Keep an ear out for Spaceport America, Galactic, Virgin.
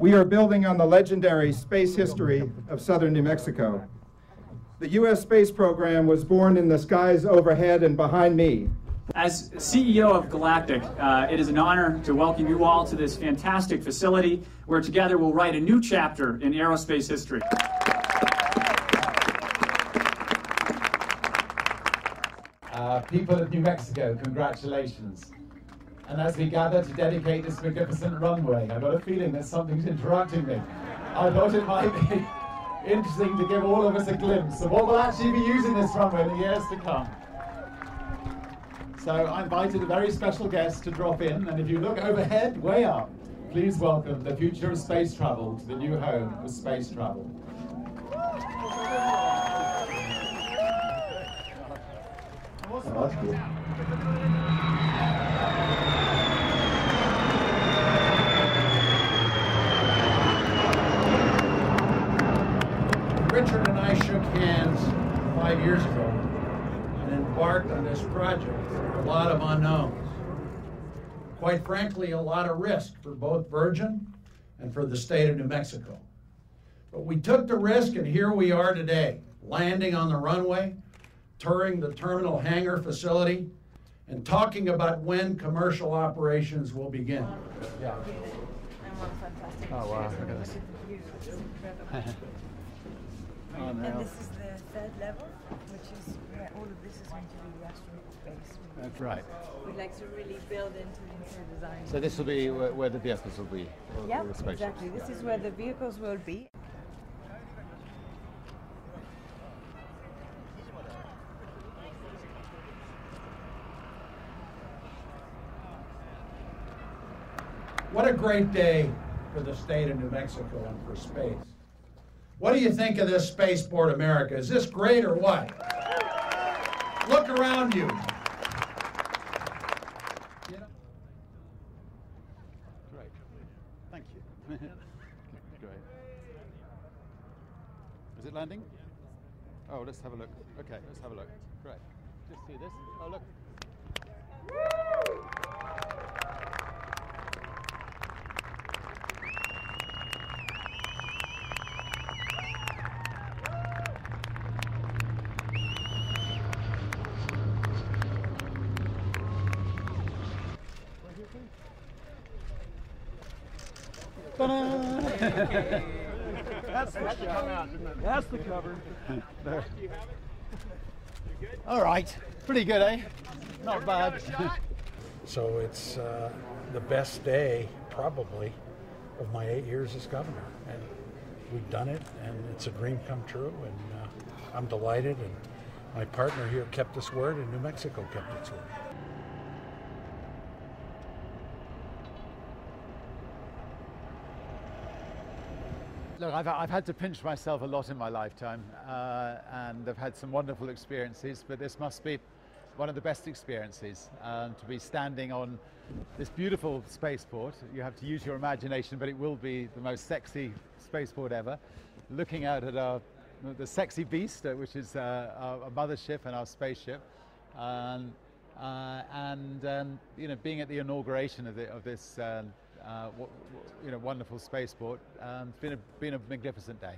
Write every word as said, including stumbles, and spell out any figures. We are building on the legendary space history of southern New Mexico. The U S space program was born in the skies overhead and behind me. As C E O of Galactic, uh, it is an honor to welcome you all to this fantastic facility where together we'll write a new chapter in aerospace history. Uh, people of New Mexico, congratulations. And as we gather to dedicate this magnificent runway, I've got a feeling that something's interrupting me. I thought it might be interesting to give all of us a glimpse of what we'll actually be using this runway in the years to come. So I invited a very special guest to drop in, and if you look overhead, way up, please welcome the future of space travel to the new home of space travel. Oh, that's cool. Richard and I shook hands five years ago and embarked on this project. A lot of unknowns. Quite frankly, a lot of risk for both Virgin and for the state of New Mexico. But we took the risk, and here we are today, landing on the runway, touring the terminal hangar facility, and talking about when commercial operations will begin. Yeah. Oh, wow. Look at this. And this is the third level, which is where all of this is going to be astronaut-based. That's right. We'd like to really build into the design. So this will be where, where the vehicles will be? Yeah, exactly. This yeah. is where the vehicles will be. What a great day for the state of New Mexico and for space. What do you think of this Spaceport America? Is this great or what? Look around you. Great. Thank you. Great. Is it landing? Oh, let's have a look. Okay, let's have a look. Great. Just see this. Oh, look. That's the cover. That's the cover. There. You have it? Good? All right. Pretty good, eh? Not bad. So it's uh, the best day, probably, of my eight years as governor. And we've done it, and it's a dream come true, and uh, I'm delighted. And my partner here kept his word, and New Mexico kept its word. Look, I've, I've had to pinch myself a lot in my lifetime, uh, and I've had some wonderful experiences, but this must be one of the best experiences, um, to be standing on this beautiful spaceport. You have to use your imagination, but it will be the most sexy spaceport ever. Looking out at our, the sexy beast, which is uh, our, our mothership and our spaceship, um, uh, and um, you know, being at the inauguration of, the, of this um, Uh, w w you know, wonderful spaceport. Um, it's been a, been a magnificent day.